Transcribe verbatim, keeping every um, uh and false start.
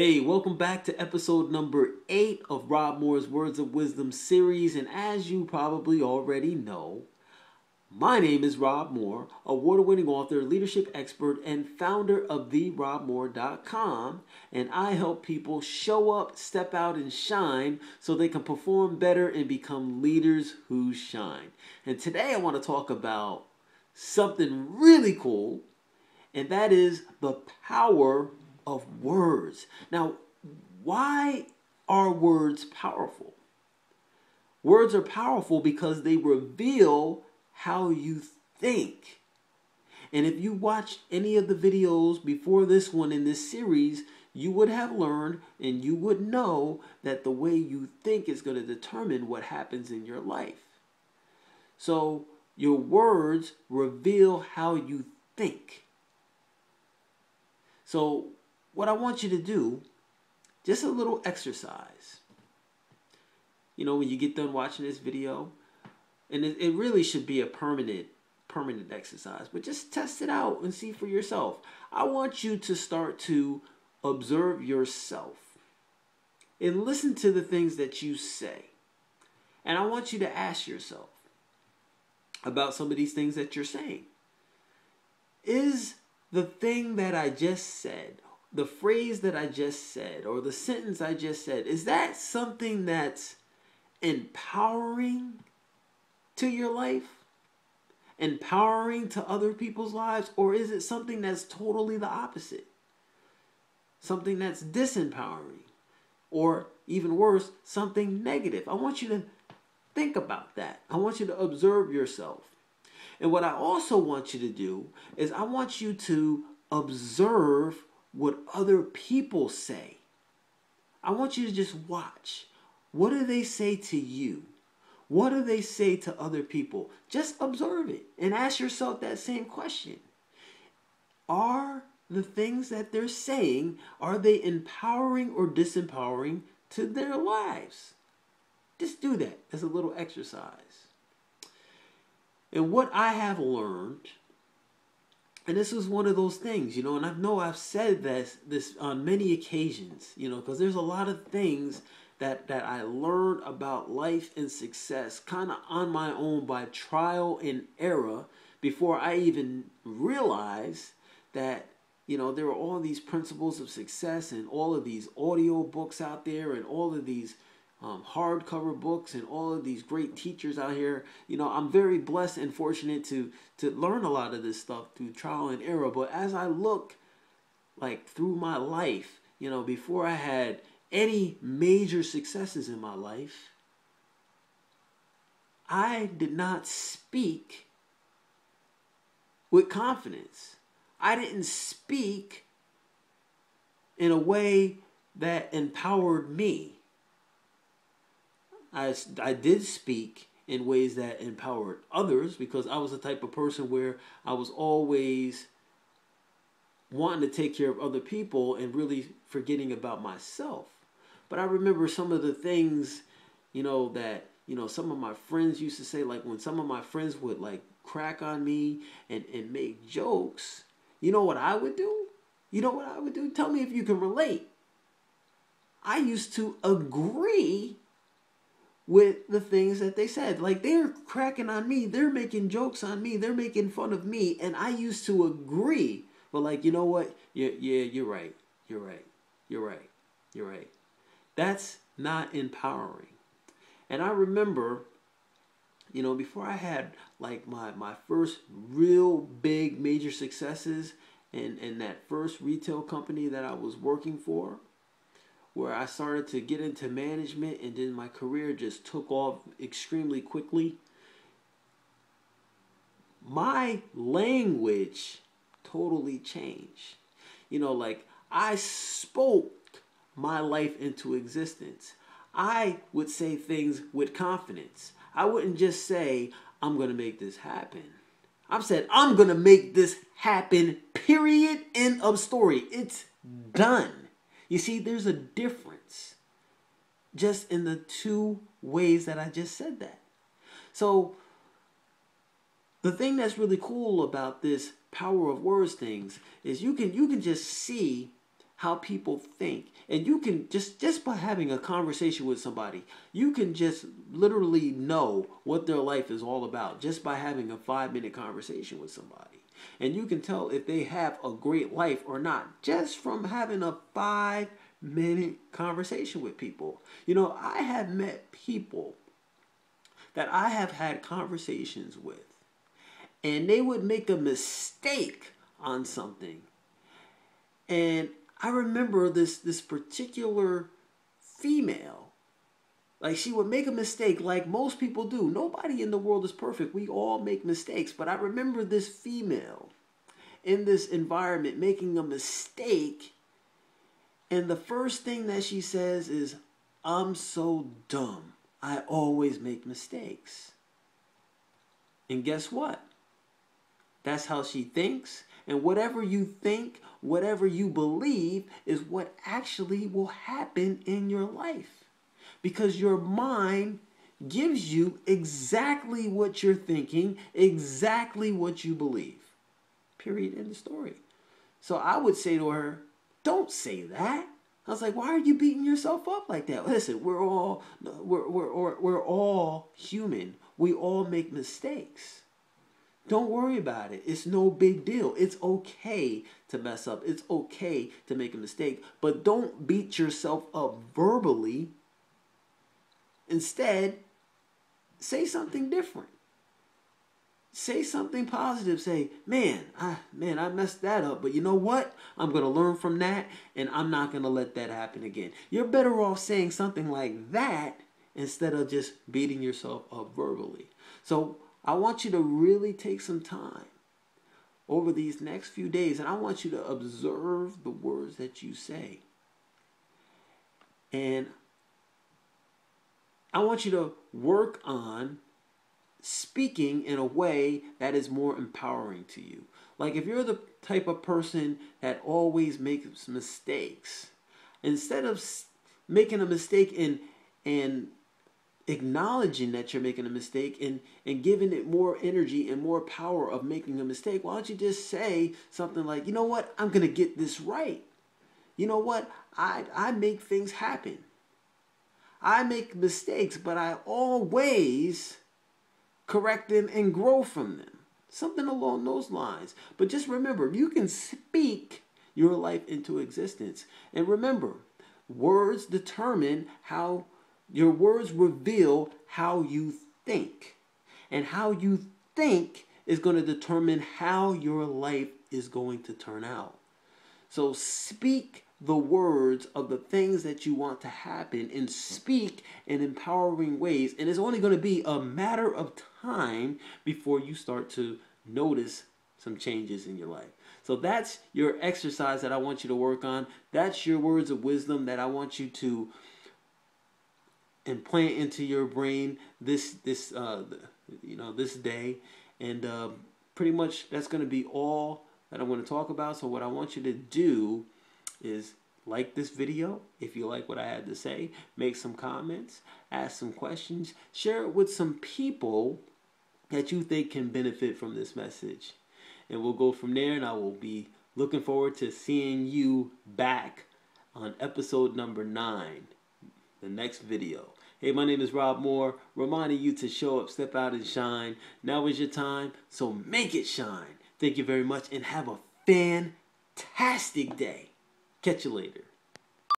Hey, welcome back to episode number eight of Rob Moore's Words of Wisdom series. And as you probably already know, my name is Rob Moore, award-winning author, leadership expert, and founder of the rob moore dot com. And I help people show up, step out, and shine so they can perform better and become leaders who shine. And today I want to talk about something really cool, and that is the power of words. Now, why are words powerful? Words are powerful because they reveal how you think. And if you watched any of the videos before this one in this series, you would have learned and you would know that the way you think is going to determine what happens in your life. So your words reveal how you think. So what I want you to do, just a little exercise. You know, when you get done watching this video, and it, it really should be a permanent, permanent exercise, but just test it out and see for yourself. I want you to start to observe yourself and listen to the things that you say. And I want you to ask yourself about some of these things that you're saying. Is the thing that I just said, the phrase that I just said, or the sentence I just said, is that something that's empowering to your life? Empowering to other people's lives? Or is it something that's totally the opposite? Something that's disempowering? Or even worse, something negative? I want you to think about that. I want you to observe yourself. And what I also want you to do is I want you to observe what other people say. I want you to just watch. What do they say to you? What do they say to other people? Just observe it and ask yourself that same question. Are the things that they're saying, are they empowering or disempowering to their lives? Just do that as a little exercise. And what I have learned, and this was one of those things, you know, and I know I've said this, this on many occasions, you know, because there's a lot of things that, that I learned about life and success kind of on my own by trial and error before I even realized that, you know, there were all these principles of success and all of these audio books out there and all of these um, hardcover books and all of these great teachers out here. You know, I'm very blessed and fortunate to, to learn a lot of this stuff through trial and error. But as I look like through my life, you know, before I had any major successes in my life, I did not speak with confidence. I didn't speak in a way that empowered me. I, I did speak in ways that empowered others because I was the type of person where I was always wanting to take care of other people and really forgetting about myself. But I remember some of the things, you know, that, you know, some of my friends used to say, like when some of my friends would like crack on me and, and make jokes, you know what I would do? You know what I would do? Tell me if you can relate. I used to agree with the things that they said. Like they're cracking on me, they're making jokes on me, they're making fun of me, and I used to agree. But like, you know what? Yeah, yeah, you're right. You're right. You're right. You're right. That's not empowering. And I remember, you know, before I had like my, my first real big major successes and, and that first retail company that I was working for, where I started to get into management and then my career just took off extremely quickly. My language totally changed. You know, like I spoke my life into existence. I would say things with confidence. I wouldn't just say, I'm going to make this happen. I've said, I'm going to make this happen, period, end of story. It's done. You see, there's a difference just in the two ways that I just said that. So the thing that's really cool about this power of words things is you can you can just see how people think. And you can just just by having a conversation with somebody, you can just literally know what their life is all about just by having a five minute conversation with somebody. And you can tell if they have a great life or not just from having a five minute conversation with people. You know, I have met people that I have had conversations with, and they would make a mistake on something. And I remember this, this particular female, like she would make a mistake like most people do. Nobody in the world is perfect. We all make mistakes. But I remember this female in this environment making a mistake. And the first thing that she says is, "I'm so dumb. I always make mistakes." And guess what? That's how she thinks. And whatever you think, whatever you believe is what actually will happen in your life. Because your mind gives you exactly what you're thinking, exactly what you believe. Period. End of story. So I would say to her, "Don't say that." I was like, "Why are you beating yourself up like that?" Listen, we're all, we're, we're, we're all human. We all make mistakes. Don't worry about it. It's no big deal. It's okay to mess up. It's okay to make a mistake. But don't beat yourself up verbally. Instead, say something different. Say something positive. Say, man, I, man, I messed that up. But you know what? I'm going to learn from that, and I'm not going to let that happen again. You're better off saying something like that instead of just beating yourself up verbally. So I want you to really take some time over these next few days, and I want you to observe the words that you say. And I want you to work on speaking in a way that is more empowering to you. Like if you're the type of person that always makes mistakes, instead of making a mistake and and acknowledging that you're making a mistake and, and giving it more energy and more power of making a mistake, why don't you just say something like, "You know what? I'm going to get this right. You know what? I, I make things happen. I make mistakes, but I always correct them and grow from them." Something along those lines. But just remember, you can speak your life into existence. And remember, words determine how your words reveal how you think. And how you think is going to determine how your life is going to turn out. So speak the words of the things that you want to happen, and speak in empowering ways. And it's only going to be a matter of time before you start to notice some changes in your life. So that's your exercise that I want you to work on. That's your words of wisdom that I want you to implant into your brain this this uh, you know this day, and uh, pretty much that's going to be all that I'm going to talk about. So what I want you to do is like this video if you like what I had to say, make some comments, ask some questions, share it with some people that you think can benefit from this message, and we'll go from there. And I will be looking forward to seeing you back on episode number nine, the next video. Hey, my name is Rob Moore, reminding you to show up, step out, and shine. Now is your time, so make it shine. Thank you very much, and have a fantastic day. Catch you later.